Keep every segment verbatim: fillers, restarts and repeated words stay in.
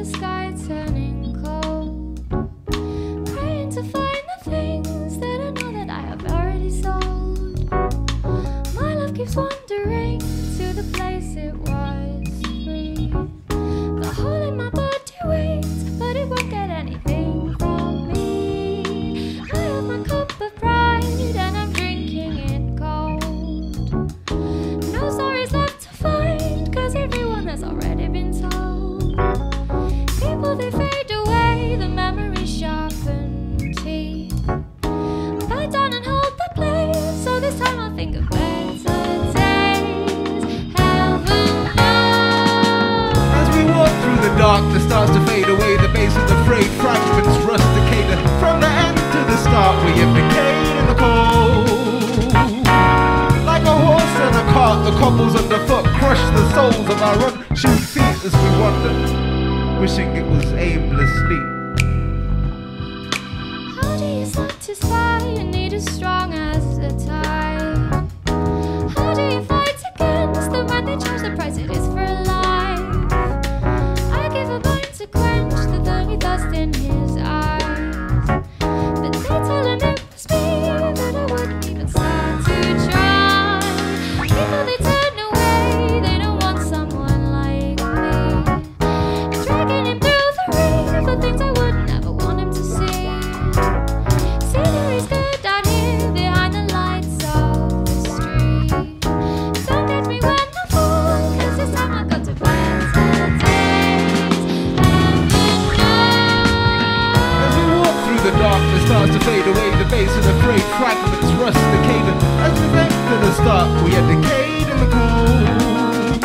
the sky turning cold, praying to find the things that I know that I have already sold. My love keeps wandering to the place it was free. The hole in my body waits, but it won't get anything from me. I have my cup of pride and I'm drinking it cold. No stories left to find, cause everyone has already been told. People they fade away, the memories sharpen teeth. Bow down and hold the place, so this time I'll think of better days. Heaven knows. As we walk through the dark, the stars to fade away, the base of the freight, fragments rusticated. From the end to the start, we implicate in the cold. Like a horse and a cart, the cobbles underfoot crush the soles of our unshoed feet as we wander, wishing it was aimless sleep. How do you satisfy a need as strong as a tide? How do you fight against the man they charge the price it is for a life? I give a bite to quench the lonely dust in his eyes, but they tell him it was me that I wouldn't even start to try. People they turn away, they don't want someone like me. Dragging him through the rain for things I would never want him to see. Scenery's good out here behind the lights of the street. Don't catch me when I fall, cause this time I got to find some days. Heaven knows. As we walk through the dark, the stars to fade away, the base of the freight, fragments rusticated. As we bend to the start, we are decayed in the cold.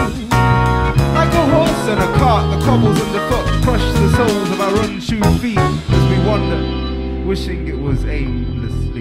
Like a horse and a cart, the cobbles underfoot crush the soles of our unshoed feet as we wander, wishing it was aimless.